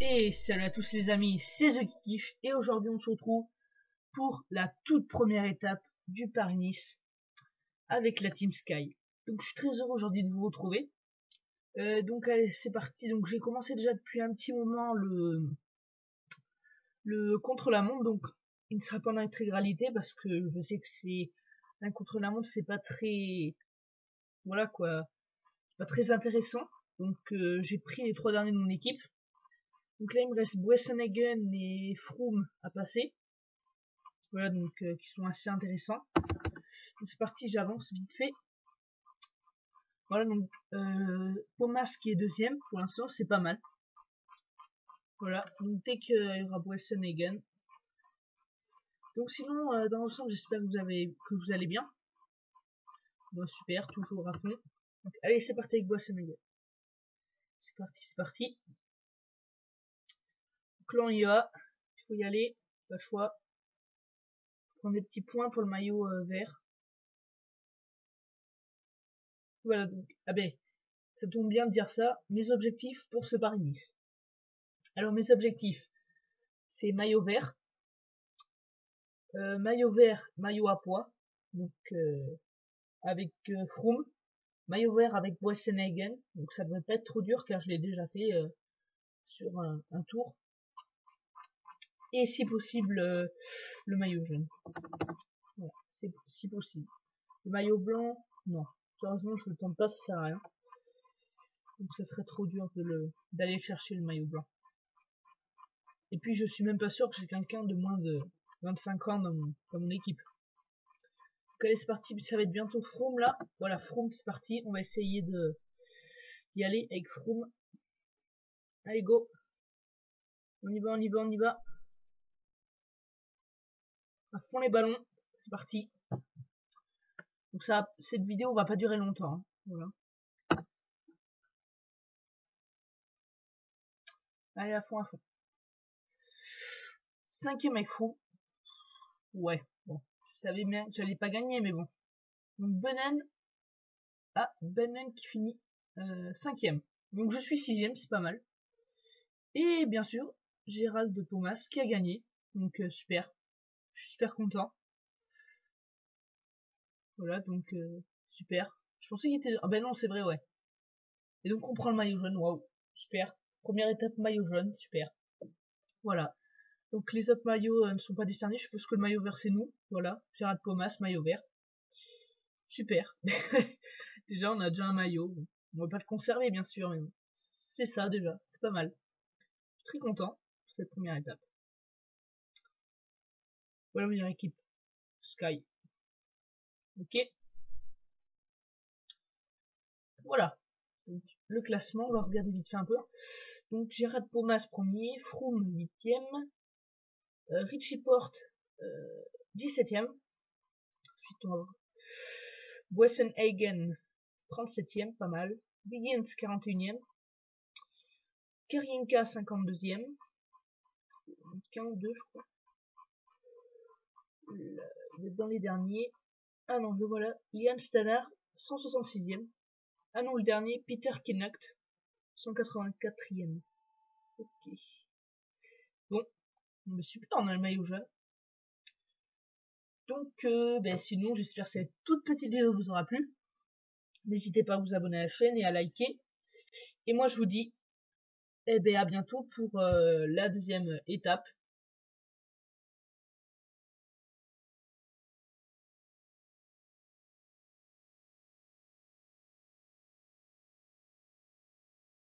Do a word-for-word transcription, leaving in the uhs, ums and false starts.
Et salut à tous les amis, c'est TheGuiGuich et aujourd'hui on se retrouve pour la toute première étape du Paris-Nice avec la Team Sky. Donc je suis très heureux aujourd'hui de vous retrouver. Euh, donc allez, c'est parti. Donc j'ai commencé déjà depuis un petit moment le le contre-la-montre, donc il ne sera pas en intégralité parce que je sais que c'est un contre-la-montre, c'est pas très voilà quoi, c'est pas très intéressant. Donc euh, j'ai pris les trois derniers de mon équipe. Donc là il me reste Wassenhagen et Froome à passer. Voilà, donc euh, qui sont assez intéressants. Donc c'est parti, j'avance vite fait. Voilà, donc euh, Pomas qui est deuxième pour l'instant, c'est pas mal. Voilà, donc dès qu'il y aura Wassenhagen. Donc sinon, euh, dans l'ensemble, j'espère que vous avez que vous allez bien. Bon, super, toujours à fond. Donc, allez, c'est parti avec Wassenhagen. C'est parti, c'est parti. Donc là, on y va. Il faut y aller, pas le choix. Prendre des petits points pour le maillot euh, vert. Voilà, donc, ah ben, ça tombe bien de dire ça, mes objectifs pour ce Paris-Nice. Alors, mes objectifs, c'est maillot vert, euh, maillot vert, maillot à poids, donc, euh, avec euh, Froome, maillot vert avec Wassenhagen, donc ça devrait pas être trop dur, car je l'ai déjà fait euh, sur un, un tour, et si possible, euh, le maillot jaune. Voilà, c'est si possible. Le maillot blanc, non. Heureusement, je ne le tente pas, ça sert à rien. Donc, ça serait trop dur de le d'aller chercher le maillot blanc. Et puis, je suis même pas sûr que j'ai quelqu'un de moins de vingt-cinq ans dans mon, dans mon équipe. Donc, allez, c'est parti. Ça va être bientôt Froome là. Voilà, Froome, c'est parti. On va essayer de d'y aller avec Froome. Allez, go. On y va, on y va, on y va. À fond les ballons. C'est parti. Donc ça, cette vidéo va pas durer longtemps. Hein. Voilà. Allez, à fond, à fond. Cinquième avec Froome. Ouais, bon. Je savais bien que j'allais pas gagner, mais bon. Donc Benen. Ah, Benen qui finit euh, cinquième. Donc je suis sixième, c'est pas mal. Et bien sûr, Gérald de Thomas qui a gagné. Donc euh, super. Je suis super content. Voilà, donc, euh, super. Je pensais qu'il était... Ah ben non, c'est vrai, ouais. Et donc, on prend le maillot jaune, waouh, super. Première étape, maillot jaune, super. Voilà. Donc, les autres maillots euh, ne sont pas discernés. Je suppose que le maillot vert, c'est nous. Voilà, Gérard Pomas, maillot vert. Super. Déjà, on a déjà un maillot. On va pas le conserver, bien sûr, mais c'est ça, déjà. C'est pas mal. Je suis très content pour cette première étape. Voilà, meilleure équipe. Sky. Ok. Voilà. Donc, le classement, on va regarder vite fait un peu. Donc Gérard Pomas premier, Froome huitième, euh, Richie Porte euh, dix-septième. Ensuite on va voir. Wassenhagen trente-septième, pas mal. Wiggins quarante et unième. Karinka cinquante-deuxième. quarante-deux je crois. Le, dans les derniers. Ah non, le voilà, Ian Stannard, cent soixante-sixième. Ah non, le dernier, Peter Kinnacht, cent quatre-vingt-quatrième. Ok. Bon, mais super, on a le maillot jaune. Donc, euh, ben, sinon, j'espère que cette toute petite vidéo vous aura plu. N'hésitez pas à vous abonner à la chaîne et à liker. Et moi, je vous dis, eh ben, à bientôt pour euh, la deuxième étape.